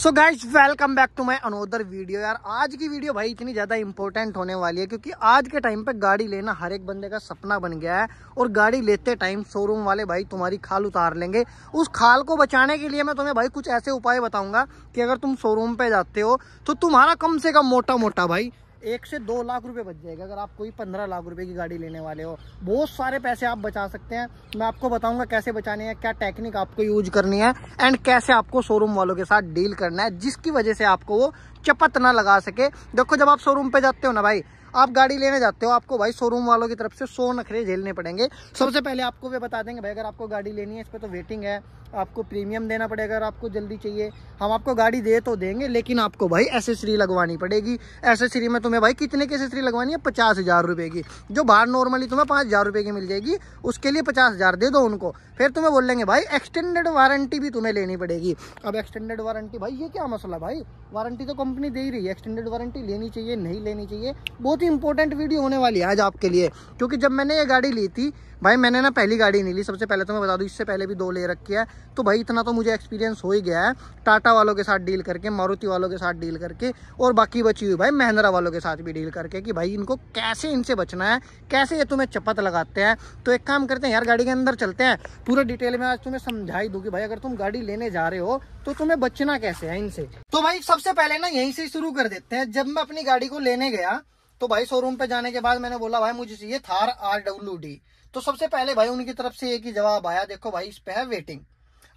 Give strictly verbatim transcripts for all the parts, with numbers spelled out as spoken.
So guys welcome back to my another video. यार आज की वीडियो भाई इतनी ज़्यादा इंपॉर्टेंट होने वाली है क्योंकि आज के टाइम पे गाड़ी लेना हर एक बंदे का सपना बन गया है और गाड़ी लेते टाइम शोरूम वाले भाई तुम्हारी खाल उतार लेंगे। उस खाल को बचाने के लिए मैं तुम्हें भाई कुछ ऐसे उपाय बताऊंगा कि अगर तुम शोरूम पे जाते हो तो तुम्हारा कम से कम मोटा मोटा भाई एक से दो लाख रुपए बच जाएगा। अगर आप कोई पंद्रह लाख रुपए की गाड़ी लेने वाले हो, बहुत सारे पैसे आप बचा सकते हैं। मैं आपको बताऊंगा कैसे बचाने हैं, क्या टेक्निक आपको यूज करनी है एंड कैसे आपको शोरूम वालों के साथ डील करना है जिसकी वजह से आपको वो चपत ना लगा सके। देखो, जब आप शोरूम पे जाते हो ना भाई, आप गाड़ी लेने जाते हो, आपको भाई शोरूम वालों की तरफ से सौ नखरे झेलने पड़ेंगे। सबसे पहले आपको वे बता देंगे भाई अगर आपको गाड़ी लेनी है इस पर तो वेटिंग है, आपको प्रीमियम देना पड़ेगा। अगर आपको जल्दी चाहिए हम आपको गाड़ी दे तो देंगे, लेकिन आपको भाई एसेसरी लगवानी पड़ेगी। एसेसरी में तुम्हें भाई कितने की एसेसरी लगवानी है, पचास हज़ार रुपये की, जो बाहर नॉर्मली तुम्हें पाँच हज़ार रुपये की मिल जाएगी, उसके लिए पचास हज़ार दे दो उनको। फिर तुम्हें बोलेंगे भाई एक्सटेंडेड वारंटी भी तुम्हें लेनी पड़ेगी। अब एक्सटेंडेड वारंटी भाई ये क्या मसला भाई, वारंटी तो कंपनी दे ही रही है, एक्सटेंडेड वारंटी लेनी चाहिए नहीं लेनी चाहिए, बहुत इंपॉर्टेंट वीडियो होने वाली है आज आपके लिए। क्योंकि जब मैंने ये गाड़ी ली थी भाई, मैंने ना पहली गाड़ी नहीं ली, सबसे पहले तो मैं बता दूं इससे पहले भी दो ले रखी है, तो भाई इतना तो मुझे एक्सपीरियंस हो ही गया है टाटा वालों के साथ डील करके, मारुति वालों के साथ डील करके और बाकी बची हुई भाई महिंद्रा वालों के साथ भी डील करके कि भाई इनको कैसे इनसे बचना है, कैसे ये तुम्हें चपत लगाते हैं। तो एक काम करते हैं यार, गाड़ी के अंदर चलते हैं, पूरा डिटेल में आज तुम्हें समझा ही दूंगी भाई अगर तुम गाड़ी लेने जा रहे हो तो तुम्हें बचना कैसे है इनसे। तो भाई सबसे पहले ना यहीं से शुरू कर देते हैं। जब मैं अपनी गाड़ी को लेने गया तो भाई शोरूम पे जाने के बाद मैंने बोला भाई मुझे चाहिए थार आर डब्ल्यू डी, तो सबसे पहले भाई उनकी तरफ से एक ही जवाब आया, देखो भाई इस पे है वेटिंग।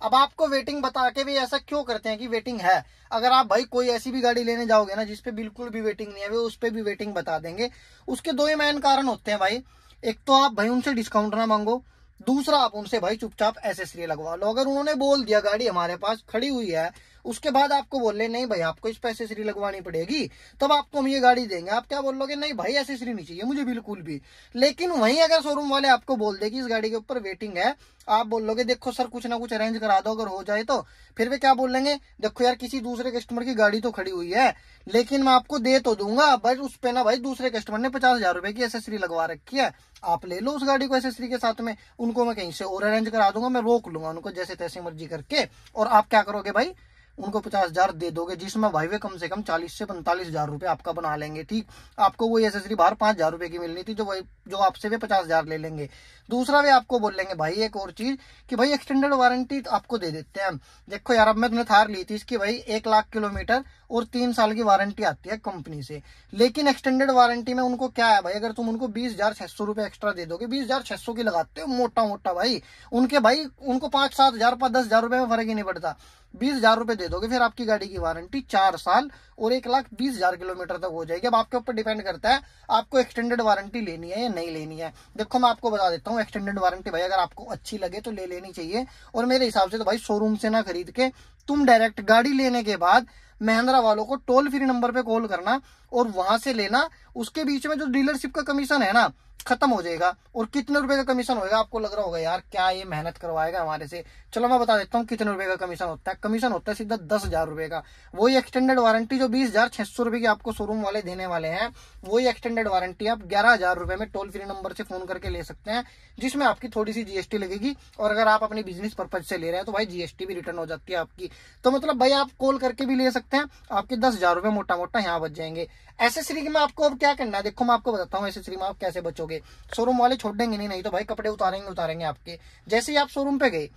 अब आपको वेटिंग बता के भी ऐसा क्यों करते हैं कि वेटिंग है, अगर आप भाई कोई ऐसी भी गाड़ी लेने जाओगे ना जिसपे बिल्कुल भी वेटिंग नहीं है वे उस पर भी वेटिंग बता देंगे। उसके दो ही मेन कारण होते हैं भाई, एक तो आप भाई उनसे डिस्काउंट ना मांगो, दूसरा आप उनसे भाई चुपचाप एसेसरी लगवा लो। अगर उन्होंने बोल दिया गाड़ी हमारे पास खड़ी हुई है, उसके बाद आपको बोल रहे नहीं भाई आपको इस पर एसेसरी लगवानी पड़ेगी तब आपको हम ये गाड़ी देंगे, आप क्या बोल लोगे नहीं भाई एसेसरी नहीं चाहिए मुझे बिल्कुल भी। लेकिन वहीं अगर शोरूम वाले आपको बोल दे कि इस गाड़ी के ऊपर वेटिंग है, आप बोल लोगे देखो सर कुछ ना कुछ अरेंज करा दो अगर हो जाए तो, फिर वे क्या बोल लेंगे देखो यार किसी दूसरे कस्टमर की गाड़ी तो खड़ी हुई है लेकिन मैं आपको दे तो दूंगा बट उस पे ना भाई दूसरे कस्टमर ने पचास हजार रुपए की एसेसरी लगवा रखी है, आप ले लो उस गाड़ी को एसेसरी के साथ में, उनको मैं कहीं से और अरेंज करा दूंगा, मैं रोक लूंगा उनको जैसे तैसे मर्जी करके। और आप क्या करोगे भाई उनको पचास हजार दे दोगे जिसमें भाई वे कम से कम चालीस से पैंतालीस हजार रुपये आपका बना लेंगे। ठीक, आपको वही एसेसरी बाहर पाँच हजार रुपये की मिलनी थी जो वही जो आपसे वे पचास हजार ले लेंगे। दूसरा वे आपको बोल लेंगे भाई एक और चीज कि भाई एक्सटेंडेड वारंटी आपको दे देते हैं। देखो यार अब मैं तुमने थार ली थी, इसकी भाई एक लाख किलोमीटर और तीन साल की वारंटी आती है कंपनी से, लेकिन एक्सटेंडेड वारंटी में उनको क्या है भाई अगर तुम उनको बीस हजार छह सौ रुपये एक्स्ट्रा दे दोगे, बीस हजार छह सौ की लगाते हो मोटा मोटा भाई, उनके भाई उनको पाँच सात हजार पाँच दस हजार रुपये में फर्क ही नहीं पड़ता, बीस हजार रुपये दे दोगे फिर आपकी गाड़ी की वारंटी चार साल और एक लाख बीस हजार किलोमीटर तक हो जाएगी। अब आपके ऊपर डिपेंड करता है आपको एक्सटेंडेड वारंटी लेनी है या नहीं लेनी है। देखो मैं आपको बता देता हूँ एक्सटेंडेड वारंटी भाई अगर आपको अच्छी लगे तो ले लेनी चाहिए, और मेरे हिसाब से तो भाई शोरूम से ना खरीद के तुम डायरेक्ट गाड़ी लेने के बाद महिंद्रा वालों को टोल फ्री नंबर पे कॉल करना और वहां से लेना। उसके बीच में जो डीलरशिप का कमीशन है ना खत्म हो जाएगा। और कितने रुपए का कमीशन होगा, आपको लग रहा होगा यार क्या ये मेहनत करवाएगा हमारे से, चलो मैं बता देता हूँ कितने रुपए का कमीशन होता है। कमीशन होता है सीधा दस हजार रुपए का। वही एक्सटेंडेड वारंटी जो बीस हजार छह सौ रुपए की आपको शोरूम वाले देने वाले हैं, वही एक्सटेंडेड वारंटी आप ग्यारह हजार रुपए में टोल फ्री नंबर से फोन करके ले सकते हैं, जिसमें आपकी थोड़ी सी जीएसटी लगेगी और अगर आप अपने बिजनेस पर्पज से ले रहे हैं तो भाई जीएसटी भी रिटर्न हो जाती है आपकी। तो मतलब भाई आप कॉल करके भी ले सकते हैं, आपके दस हजार रुपए मोटा मोटा यहाँ बच जाएंगे। एसेसरी में आपको अब क्या करना है देखो मैं आपको बताता हूँ एसेसरी में आप कैसे बचोगे। शोरूम वाले छोड़ देंगे नहीं, नहीं तो भाई कपड़े उतारेंगे उतारेंगे आपके। जैसे ही आप शोरूम पे गए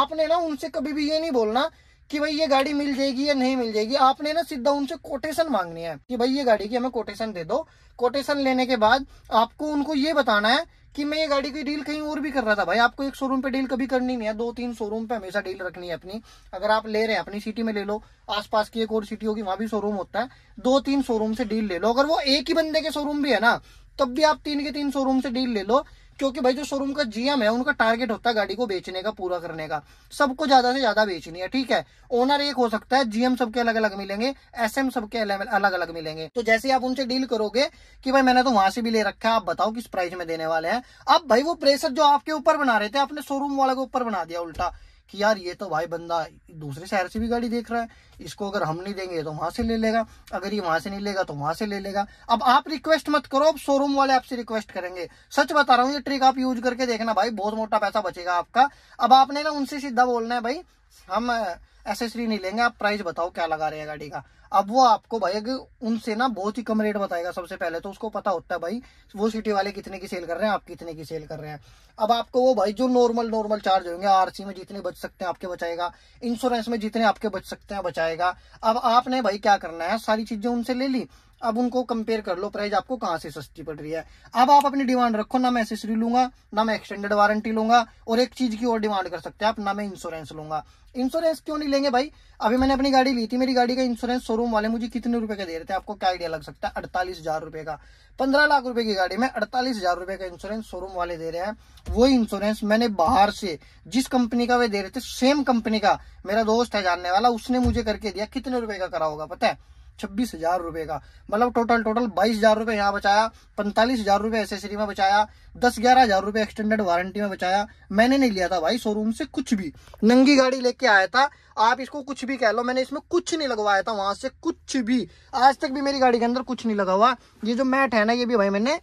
आपने ना उनसे कभी भी ये नहीं बोलना कि भाई ये गाड़ी मिल जाएगी या नहीं मिल जाएगी, आपने ना सीधा उनसे कोटेशन मांगनी है कि भाई ये गाड़ी की हमें कोटेशन दे दो। कोटेशन लेने के बाद आपको उनको ये बताना है कि मैं ये गाड़ी की डील कहीं और भी कर रहा था। भाई आपको एक शोरूम पे डील कभी करनी नहीं है, दो तीन शोरूम पे हमेशा डील रखनी है अपनी। अगर आप ले रहे हैं अपनी सिटी में ले लो, आसपास की एक और सिटी होगी वहां भी शोरूम होता है, दो तीन शोरूम से डील ले लो। अगर वो एक ही बंदे के शोरूम भी है ना तब भी आप तीन के तीन शोरूम से डील ले लो, क्योंकि भाई जो शोरूम का जीएम है उनका टारगेट होता है गाड़ी को बेचने का, पूरा करने का, सबको ज्यादा से ज्यादा बेचनी है। ठीक है, ओनर एक हो सकता है, जीएम सबके अलग अलग मिलेंगे, एसएम सबके अलग अलग मिलेंगे। तो जैसे आप उनसे डील करोगे कि भाई मैंने तो वहां से भी ले रखा है, आप बताओ किस प्राइस में देने वाले हैं। अब भाई वो प्रेशर जो आपके ऊपर बना रहे थे आपने शोरूम वाले के ऊपर बना दिया उल्टा कि यार ये तो भाई बंदा दूसरे शहर से भी गाड़ी देख रहा है, इसको अगर हम नहीं देंगे तो वहां से ले लेगा, अगर ये वहां से नहीं लेगा तो वहां से ले लेगा। अब आप रिक्वेस्ट मत करो, अब शोरूम वाले आपसे रिक्वेस्ट करेंगे। सच बता रहा हूँ ये ट्रिक आप यूज करके देखना भाई बहुत मोटा पैसा बचेगा आपका। अब आपने ना उनसे सीधा बोलना है भाई हम एसेसरी नहीं लेंगे, आप प्राइस बताओ क्या लगा रहे हैं गाड़ी का। अब वो आपको भाई उनसे ना बहुत ही कम रेट बताएगा, सबसे पहले तो उसको पता होता है भाई वो सिटी वाले कितने की सेल कर रहे हैं, आप कितने की सेल कर रहे हैं। अब आपको वो भाई जो नॉर्मल नॉर्मल चार्ज होंगे, आरसी में जितने बच सकते हैं आपके बचाएगा, इंश्योरेंस में जितने आपके बच सकते हैं बचाएगा। अब आपने भाई क्या करना है, सारी चीजें उनसे ले ली, अब उनको कंपेयर कर लो प्राइस आपको कहाँ से सस्ती पड़ रही है। अब आप अपनी डिमांड रखो, ना मैं एसेसरी लूंगा, ना मैं एक्सटेंडेड वारंटी लूंगा, और एक चीज की और डिमांड कर सकते हैं आप, ना मैं इंश्योरेंस लूंगा। इंश्योरेंस क्यों नहीं लेंगे भाई, अभी मैंने अपनी गाड़ी ली थी, मेरी गाड़ी का इंश्योरेंस शोरूम वाले मुझे कितने रुपए का दे रहे थे, आपको क्या आइडिया लग सकता है, अड़तालीस हजार रुपए का। पंद्रह लाख रुपए की गाड़ी में अड़तालीस हजार रुपए का इंश्योरेंस शोरूम वाले दे रहे हैं। वो इंश्योरेंस मैंने बाहर से जिस कंपनी का वे दे रहे थे, सेम कंपनी का मेरा दोस्त है जानने वाला, उसने मुझे करके दिया। कितने रुपए का करा होगा पता है, छब्बीस हजार रुपए का। मतलब टोटल टोटल बाईस हजार रुपए यहाँ बचाया, पैंतालीस हजार रुपए एसेसरी में बचाया, दस ग्यारह हजार रुपए एक्सटेंडेड वारंटी में बचाया। मैंने नहीं लिया था भाई शोरूम से कुछ भी, नंगी गाड़ी लेके आया था, आप इसको कुछ भी कह लो, मैंने इसमें कुछ नहीं लगवाया था वहां से, कुछ भी। आज तक भी मेरी गाड़ी के अंदर कुछ नहीं लगा हुआ। ये जो मैट है ना, ये भी भाई मैंने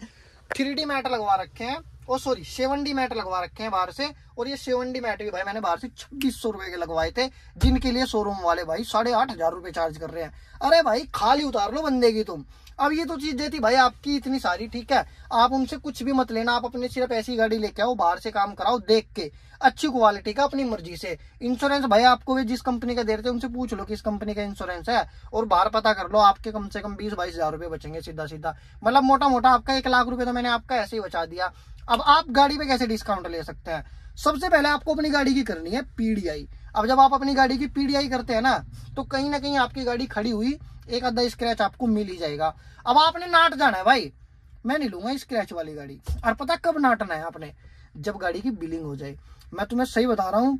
थ्री डी मैट लगवा रखे हैं, और सॉरी सेवन डी मैट लगवा रखे हैं बाहर से। और ये सेवन डी मैट भी भाई मैंने बाहर से छब्बीस सौ रुपए के लगवाए थे, जिनके लिए शोरूम वाले भाई साढ़े आठ हजार रुपए चार्ज कर रहे हैं। अरे भाई खाली उतार लो बंदे की तुम। अब ये तो चीज देती भाई आपकी इतनी सारी, ठीक है, आप उनसे कुछ भी मत लेना, आप अपने सिर्फ ऐसी गाड़ी लेके आओ, बाहर से काम कराओ देख के, अच्छी क्वालिटी का, अपनी मर्जी से। इंश्योरेंस भाई आपको भी जिस कंपनी का दे रहे थे उनसे पूछ लो किस कंपनी का इंश्योरेंस है, और बाहर पता कर लो, आपके कम से कम बीस बाईस हजार रुपए बचेंगे सीधा सीधा। मतलब मोटा मोटा आपका एक लाख रुपए तो मैंने आपका ऐसे ही बचा दिया। अब आप गाड़ी पे कैसे डिस्काउंट ले सकते हैं, सबसे पहले आपको अपनी गाड़ी की करनी है पीडीआई। अब जब आप अपनी गाड़ी की पीडीआई करते हैं ना, तो कहीं ना कहीं आपकी गाड़ी खड़ी हुई एक आधा स्क्रैच आपको मिल ही जाएगा। अब आपने नाट जाना है, भाई मैं नहीं लूंगा स्क्रैच वाली गाड़ी। और पता कब नाटना है आपने, जब गाड़ी की बिलिंग हो जाए। मैं तुम्हें सही बता रहा हूँ,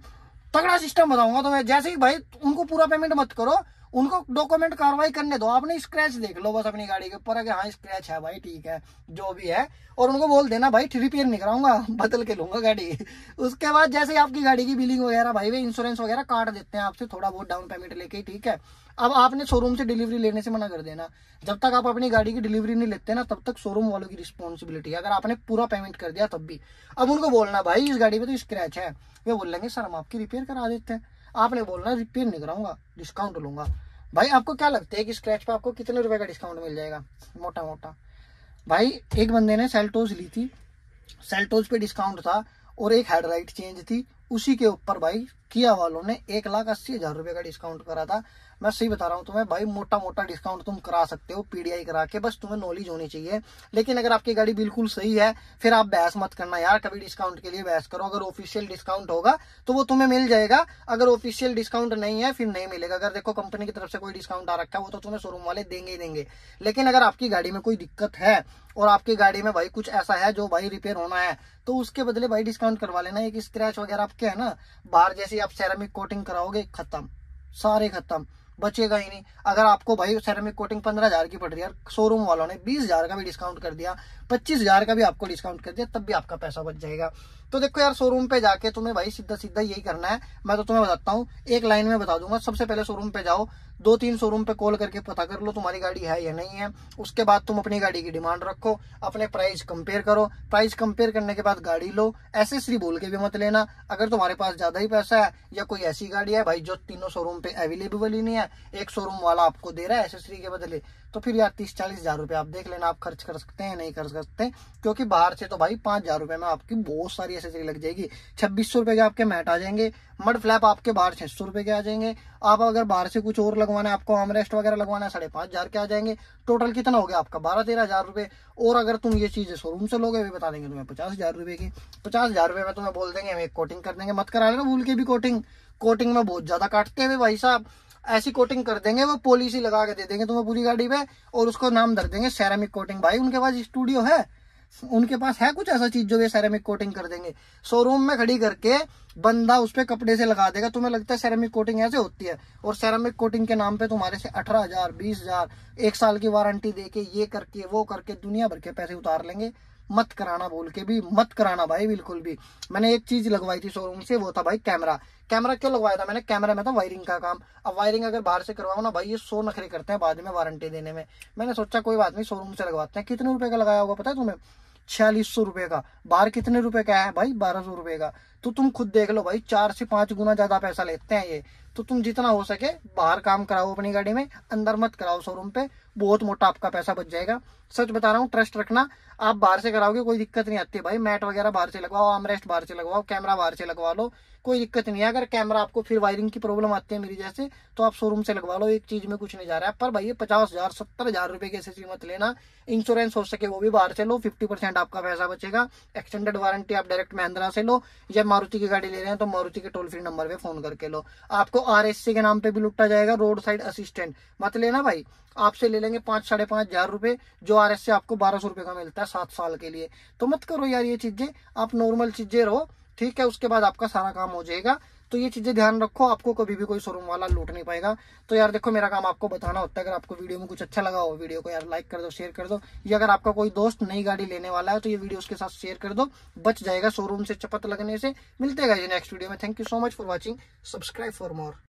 तगड़ा सिस्टम बताऊंगा तुम्हें। जैसे ही भाई उनको पूरा पेमेंट मत करो, उनको डॉक्यूमेंट कार्रवाई करने दो, आपने स्क्रैच देख लो बस अपनी गाड़ी के ऊपर, अगर हाँ स्क्रैच है भाई ठीक है जो भी है, और उनको बोल देना भाई रिपेयर नहीं कराऊंगा, बदल के लूंगा गाड़ी। उसके बाद जैसे ही आपकी गाड़ी की बिलिंग वगैरह भाई वे इंश्योरेंस वगैरह काट देते हैं आपसे, थोड़ा बहुत डाउन पेमेंट लेके, ठीक है। अब आपने शोरूम से डिलीवरी लेने से मना कर देना, जब तक आप अपनी गाड़ी की डिलीवरी नहीं लेते ना, तब तक शोरूम वालों की रिस्पॉन्सिबिलिटी है। अगर आपने पूरा पेमेंट कर दिया तब भी, अब उनको बोलना भाई इस गाड़ी में तो स्क्रैच है, वे बोल लेंगे सर हम आपकी रिपेयर करा देते हैं। आपने बोलना रिपेयर नहीं कराऊंगा, डिस्काउंट लूंगा। भाई आपको क्या लगता है कि स्क्रैच पे आपको कितने रुपए का डिस्काउंट मिल जाएगा, मोटा मोटा भाई एक बंदे ने सेल्टोस ली थी, सेल्टोस पे डिस्काउंट था और एक हेडलाइट चेंज थी, उसी के ऊपर भाई किया वालों ने एक लाख अस्सी हजार रुपए का डिस्काउंट करा था। मैं सही बता रहा हूँ तुम्हें भाई, मोटा मोटा डिस्काउंट तुम करा सकते हो पीडीआई करा के, बस तुम्हें नॉलेज होनी चाहिए। लेकिन अगर आपकी गाड़ी बिल्कुल सही है, फिर आप बहस मत करना यार, कभी डिस्काउंट के लिए बहस करो। अगर ऑफिशियल डिस्काउंट होगा तो वो तुम्हें मिल जाएगा, अगर ऑफिशियल डिस्काउंट नहीं है फिर नहीं मिलेगा। अगर देखो कंपनी की तरफ से कोई डिस्काउंट आ रखा है वो तो तुम्हें शोरूम वाले देंगे ही देंगे। लेकिन अगर आपकी गाड़ी में कोई दिक्कत है और आपकी गाड़ी में भाई कुछ ऐसा है जो भाई रिपेयर होना है, तो उसके बदले भाई डिस्काउंट करवा लेना। एक स्क्रैच वगैरह आपके है ना, बाहर जैसे आप सेरेमिक कोटिंग कराओगे खत्म, सारे खत्म, बचेगा ही नहीं। अगर आपको भाई सेरेमिक कोटिंग पंद्रह हजार की पड़ रही है, शोरूम वालों ने बीस हजार का भी डिस्काउंट कर दिया, पच्चीस हजार का भी आपको डिस्काउंट कर दिया, तब भी आपका पैसा बच जाएगा। तो देखो यार शोरूम पे जाके तुम्हें भाई सीधा सीधा यही करना है। मैं तो तुम्हें बताता हूँ, एक लाइन में बता दूंगा। सबसे पहले शोरूम पे जाओ, दो तीन शोरूम पे कॉल करके पता कर लो तुम्हारी गाड़ी है या नहीं है। उसके बाद तुम अपनी गाड़ी की डिमांड रखो, अपने प्राइस कंपेयर करो, प्राइस कंपेयर करने के बाद गाड़ी लो। एसेसरी बोल के भी मत लेना, अगर तुम्हारे पास ज्यादा ही पैसा है या कोई ऐसी गाड़ी है भाई जो तीनों शोरूम पे अवेलेबल ही नहीं है, एक शोरूम वाला आपको दे रहा है एसेसरी के बदले, तो फिर यार तीस चालीस हजार रुपए आप देख लेना आप खर्च कर सकते हैं नहीं कर सकते, क्योंकि बाहर से तो भाई पांच हजार रुपए में आपकी बहुत सारी एसेसरी लग जाएगी। छब्बीस सौ रुपए के आपके मैट आ जाएंगे, मड फ्लैप आपके बाहर छह सौ रुपए के आ जाएंगे। आप अगर बाहर से कुछ और लगवाना है, आपको आर्मरेस्ट वगैरह लगवाना है, साढ़े पांच हजार के आ जाएंगे। टोटल कितना हो गया आपका, बारह तेरह हजार रुपए। और अगर तुम ये चीजें शोरूम से लोगे, वे बता देंगे तुम्हें पचास हजार रुपए की, पचास हजार रुपए में तुम्हें बोल देंगे हम एक कोटिंग कर देंगे, मत करा लेना भूल के भी। कोटिंग कोटिंग में बहुत ज्यादा काटते हैं भाई साहब, ऐसी कोटिंग कर देंगे वो, पॉलिसी लगा के दे देंगे तुम्हें पूरी गाड़ी पे, और उसको नाम धर देंगे सेरेमिक कोटिंग। भाई उनके पास स्टूडियो है, उनके पास है कुछ ऐसा चीज जो ये सेरेमिक कोटिंग कर देंगे। शोरूम में खड़ी करके बंदा उस पर कपड़े से लगा देगा, तुम्हें लगता है सेरेमिक कोटिंग ऐसे होती है, और सेरेमिक कोटिंग के नाम पे तुम्हारे से अठारह हजार बीस हजार एक साल की वारंटी देके ये करके वो करके दुनिया भर के पैसे उतार लेंगे। मत कराना, बोल के भी मत कराना भाई, बिल्कुल भी। मैंने एक चीज लगवाई थी शोरूम से, वो था भाई कैमरा। कैमरा क्यों लगवाया था मैंने, कैमरा में था वायरिंग का काम। अब वायरिंग अगर बाहर से करवाओ ना भाई, ये सौ नखरे करते हैं बाद में वारंटी देने में। मैंने सोचा कोई बात नहीं शोरूम से लगवाते हैं। कितने रुपए का लगाया होगा पता है तुम्हें, छियालीस सौ रुपए का। बाहर कितने रुपए का है भाई, बारह सौ रुपए का। तो तुम खुद देख लो भाई, चार से पांच गुना ज्यादा पैसा लेते हैं ये। तो तुम जितना हो सके बाहर काम कराओ अपनी गाड़ी में, अंदर मत कराओ शोरूम पे, बहुत मोटा आपका पैसा बच जाएगा। सच बता रहा हूँ, ट्रस्ट रखना। आप बाहर से कराओगे कोई दिक्कत नहीं आती भाई, मैट वगैरह बाहर से लगवाओ, आर्मरेस्ट बाहर से लगवाओ, कैमरा बाहर से लगवा लो, कोई दिक्कत नहीं है। अगर कैमरा आपको फिर वायरिंग की प्रॉब्लम आती है मेरी जैसे, तो आप शोरूम से लगवा लो, एक चीज में कुछ नहीं जा रहा है। पर भाई ये पचास हजार सत्तर हजार रुपये की एसएससी मत लेना, इंश्योरेंस हो सके वो भी बाहर से लो, फिफ्टी परसेंट आपका पैसा बचेगा। एक्सटेंडेड वारंटी आप डायरेक्ट महिंद्रा से लो, या मारुति की गाड़ी ले रहे हैं तो मारुति के टोल फ्री नंबर पे फोन करके लो। आपको आरएससी के नाम पे भी लुटा जाएगा, रोड साइड असिस्टेंट मत लेना भाई, आपसे ले लेंगे पांच साढ़े पांच हजार रुपए, जो आरएससी आपको बारह सौ रुपए का मिलता है सात साल के लिए। तो मत करो यार ये चीजें, आप नॉर्मल चीजें रहो, ठीक है? उसके बाद आपका सारा काम हो जाएगा। तो ये चीजें ध्यान रखो, आपको कभी भी कोई शोरूम वाला लूट नहीं पाएगा। तो यार देखो, मेरा काम आपको बताना होता है। अगर आपको वीडियो में कुछ अच्छा लगा हो, वीडियो को यार लाइक कर दो, शेयर कर दो, या अगर आपका कोई दोस्त नई गाड़ी लेने वाला है तो ये वीडियो उसके साथ शेयर कर दो, बच जाएगा शोरूम से चपत लगने से। मिलते हैं नेक्स्ट वीडियो में। Thank you so much for watching, subscribe for more.